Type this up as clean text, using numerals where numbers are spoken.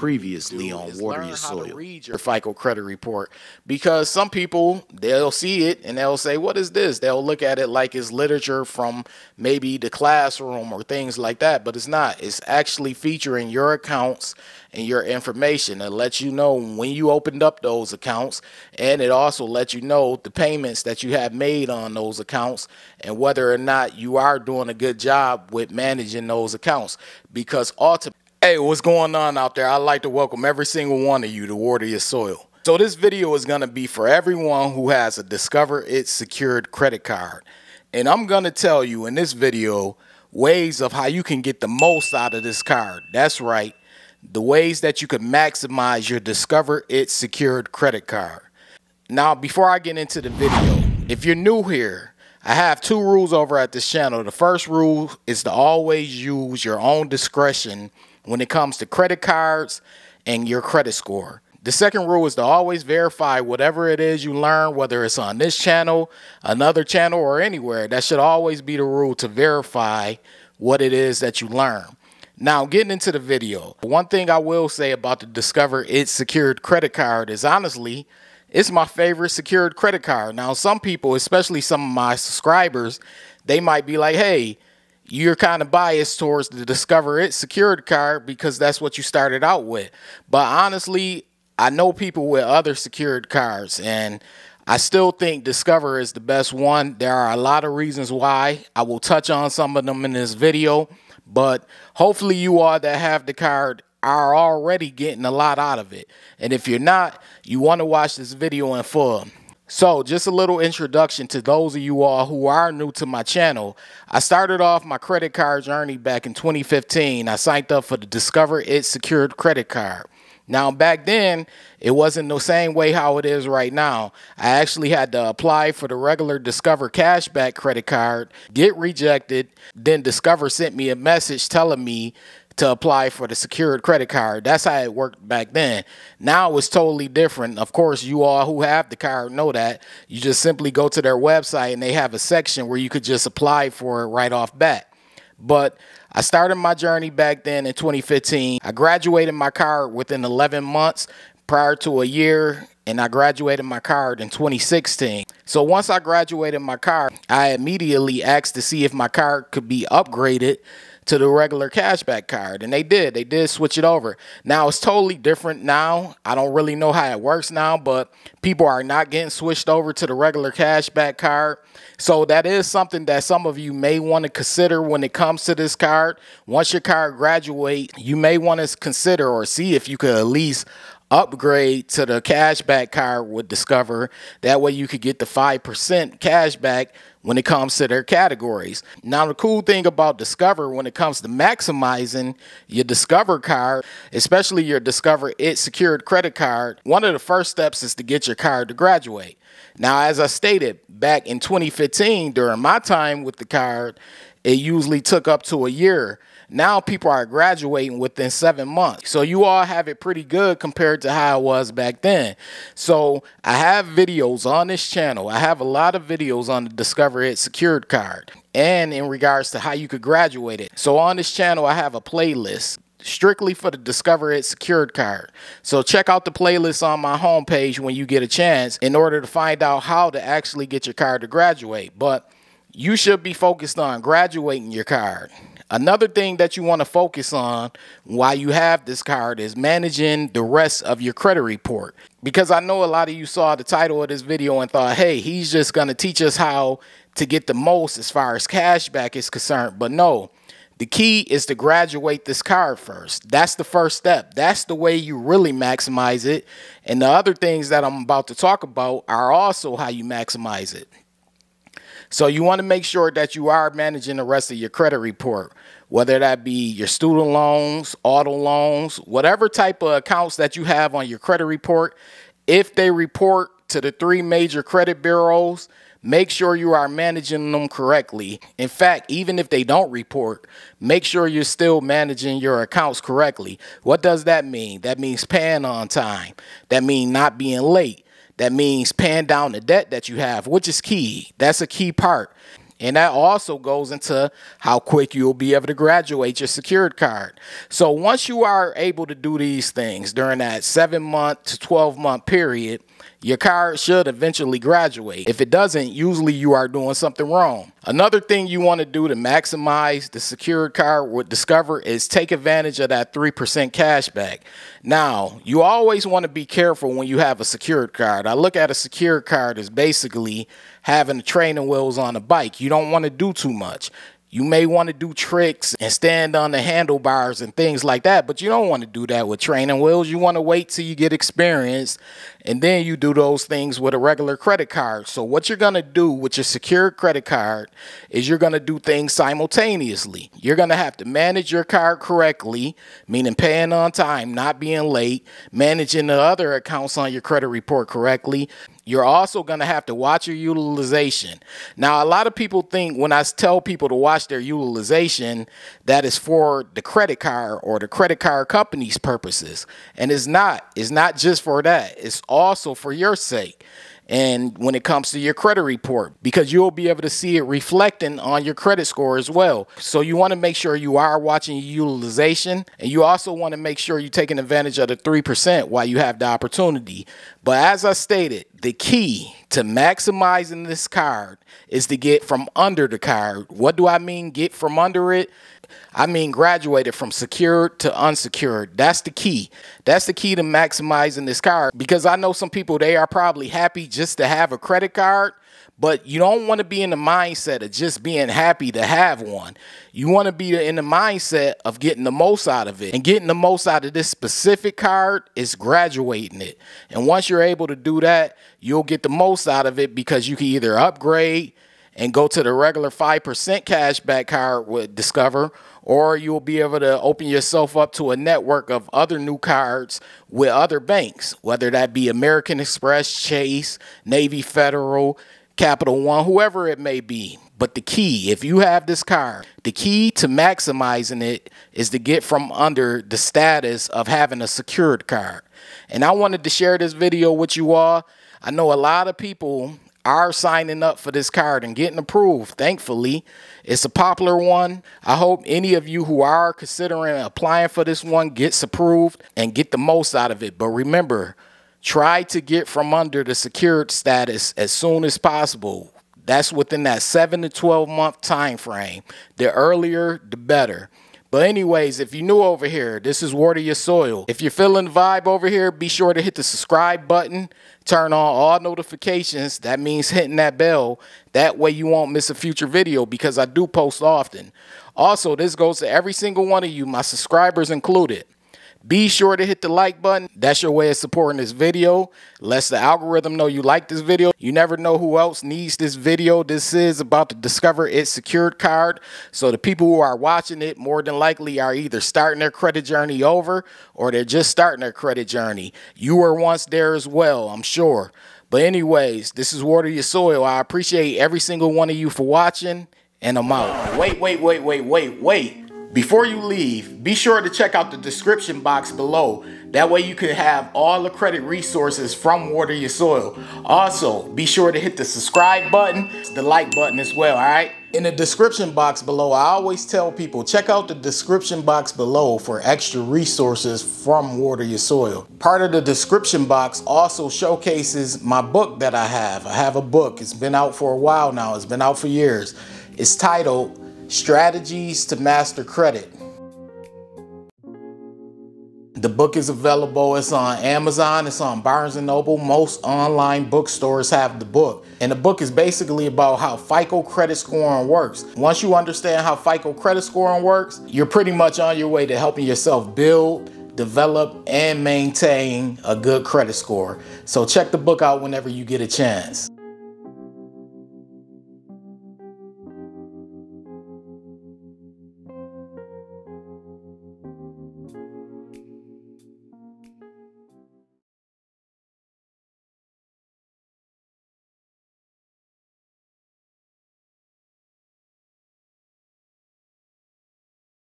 previously on Water Your Soil, your FICO credit report, because some people, they'll see it and they'll say, what is this? They'll look at it like it's literature from maybe the classroom or things like that, but it's not. It's actually featuring your accounts and your information. It lets you know when you opened up those accounts, and it also lets you know the payments that you have made on those accounts and whether or not you are doing a good job with managing those accounts, because ultimately, hey, what's going on out there? I'd like to welcome every single one of you to Water Your Soil. So this video is going to be for everyone who has a Discover It Secured Credit Card. And I'm going to tell you in this video ways of how you can get the most out of this card. That's right, the ways that you can maximize your Discover It Secured Credit Card. Now, before I get into the video, if you're new here, I have two rules over at this channel. The first rule is to always use your own discretion when it comes to credit cards and your credit score. The second rule is to always verify whatever it is you learn, whether it's on this channel, another channel, or anywhere. That should always be the rule, to verify what it is that you learn. Now, getting into the video, one thing I will say about the Discover It Secured Credit Card is, honestly, it's my favorite secured credit card. Now, some people, especially some of my subscribers, they might be like, hey, you're kind of biased towards the Discover It Secured Card because that's what you started out with. But honestly, I know people with other secured cards, and I still think Discover is the best one. There are a lot of reasons why. I will touch on some of them in this video, but hopefully you all that have the card are already getting a lot out of it. And if you're not, you want to watch this video in full. So just a little introduction to those of you all who are new to my channel. I started off my credit card journey back in 2015. I signed up for the Discover It Secured Credit Card. Now, back then, it wasn't the same way how it is right now. I actually had to apply for the regular Discover Cashback credit card, get rejected, then Discover sent me a message telling me to apply for the secured credit card. That's how it worked back then. Now it's totally different. Of course, you all who have the card know that. You just simply go to their website and they have a section where you could just apply for it right off bat. But I started my journey back then in 2015. I graduated my card within 11 months prior to a year, and I graduated my card in 2016. So once I graduated my card, I immediately asked to see if my card could be upgraded to the regular cashback card, and they did switch it over. Now it's totally different now. I don't really know how it works now, but people are not getting switched over to the regular cashback card. So that is something that some of you may want to consider when it comes to this card. Once your card graduates, you may want to consider or see if you could at least upgrade to the cashback card with Discover. That way you could get the 5% cashback when it comes to their categories. Now, the cool thing about Discover when it comes to maximizing your Discover card, especially your Discover It Secured Credit Card, one of the first steps is to get your card to graduate. Now, as I stated, back in 2015, during my time with the card, it usually took up to a year. Now people are graduating within 7 months. So you all have it pretty good compared to how it was back then. So I have videos on this channel. I have a lot of videos on the Discover It Secured Card and in regards to how you could graduate it. So on this channel, I have a playlist strictly for the Discover It Secured Card. So check out the playlist on my homepage when you get a chance in order to find out how to actually get your card to graduate. But you should be focused on graduating your card. Another thing that you want to focus on while you have this card is managing the rest of your credit report. Because I know a lot of you saw the title of this video and thought, hey, he's just going to teach us how to get the most as far as cashback is concerned. But no, the key is to graduate this card first. That's the first step. That's the way you really maximize it. And the other things that I'm about to talk about are also how you maximize it. So you want to make sure that you are managing the rest of your credit report, whether that be your student loans, auto loans, whatever type of accounts that you have on your credit report. If they report to the three major credit bureaus, make sure you are managing them correctly. In fact, even if they don't report, make sure you're still managing your accounts correctly. What does that mean? That means paying on time. That means not being late. That means paying down the debt that you have, which is key. That's a key part. And that also goes into how quick you'll be able to graduate your secured card. So once you are able to do these things during that 7-month to 12-month period, your card should eventually graduate. If it doesn't, usually you are doing something wrong. Another thing you want to do to maximize the secured card with Discover is take advantage of that 3% cash back. Now, you always want to be careful when you have a secured card. I look at a secured card as basically having the training wheels on a bike. You don't want to do too much. You may want to do tricks and stand on the handlebars and things like that, but you don't want to do that with training wheels. You want to wait till you get experience, and then you do those things with a regular credit card. So what you're going to do with your secured credit card is you're going to do things simultaneously. You're going to have to manage your card correctly, meaning paying on time, not being late, managing the other accounts on your credit report correctly. You're also going to have to watch your utilization. Now, a lot of people think when I tell people to watch their utilization, that is for the credit card or the credit card company's purposes. And it's not. It's not just for that. It's also for your sake. And when it comes to your credit report, because you'll be able to see it reflecting on your credit score as well. So you want to make sure you are watching your utilization, and you also want to make sure you're taking advantage of the 3% while you have the opportunity. But as I stated, the key to maximizing this card is to get from under the card. What do I mean get from under it? I mean graduated from secured to unsecured. That's the key. That's the key to maximizing this card, because I know some people, they are probably happy just to have a credit card, but you don't want to be in the mindset of just being happy to have one. You want to be in the mindset of getting the most out of it. And getting the most out of this specific card is graduating it. And once you're able to do that, you'll get the most out of it, because you can either upgrade and go to the regular 5% cashback card with Discover, or you'll be able to open yourself up to a network of other new cards with other banks, whether that be American Express, Chase, Navy Federal, Capital One, whoever it may be. But the key, if you have this card, the key to maximizing it is to get from under the status of having a secured card. And I wanted to share this video with you all. I know a lot of people are signing up for this card and getting approved. Thankfully, it's a popular one. I hope any of you who are considering applying for this one gets approved and get the most out of it. But remember, try to get from under the secured status as soon as possible. That's within that 7 to 12 month time frame. The earlier, the better. But anyways, if you're new over here, this is Water Your Soil. If you're feeling the vibe over here, be sure to hit the subscribe button. Turn on all notifications. That means hitting that bell. That way you won't miss a future video, because I do post often. Also, this goes to every single one of you, my subscribers included. Be sure to hit the like button. That's your way of supporting this video. Let the algorithm know you like this video. You never know who else needs this video. This is about the Discover It Secured Card. So the people who are watching it more than likely are either starting their credit journey over, or they're just starting their credit journey. You were once there as well, I'm sure. But anyways, this is Water Your Soil. I appreciate every single one of you for watching, and I'm out. Wait. Before you leave, be sure to check out the description box below. That way you can have all the credit resources from Water Your Soil. Also, be sure to hit the subscribe button, the like button as well, all right? In the description box below, I always tell people, check out the description box below for extra resources from Water Your Soil. Part of the description box also showcases my book that I have. I have a book. It's been out for a while now. It's been out for years. It's titled Strategies to Master Credit. The book is available. It's on Amazon. It's on Barnes and Noble. Most online bookstores have the book. And the book is basically about how FICO credit scoring works. Once you understand how FICO credit scoring works, you're pretty much on your way to helping yourself build, develop, and maintain a good credit score. So check the book out whenever you get a chance.